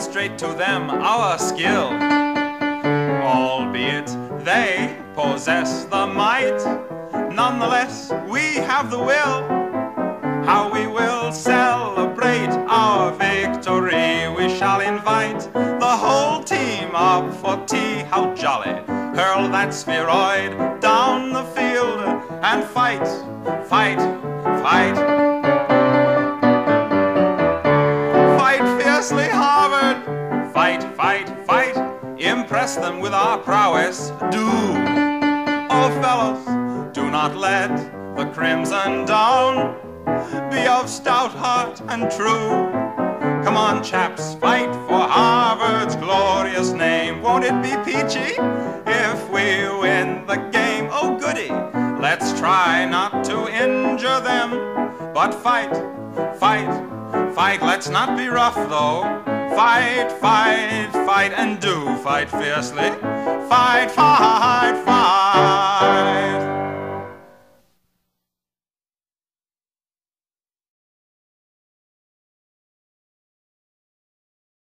demonstrate to them our skill, albeit they possess the might. Nonetheless, we have the will. How we will celebrate our victory. We shall invite the whole team up for tea. How jolly! Hurl that spheroid down the field and fight, fight, fight. Harvard, fight, fight, fight. Impress them with our prowess. Do, oh fellows, do not let the crimson down. Be of stout heart and true. Come on, chaps, fight for Harvard's glorious name. Won't it be peachy if we win the game? Oh goody, let's try not to injure them, but fight, fight, fight. Let's not be rough though. Fight, fight, fight, and do fight fiercely. Fight, fight, fight.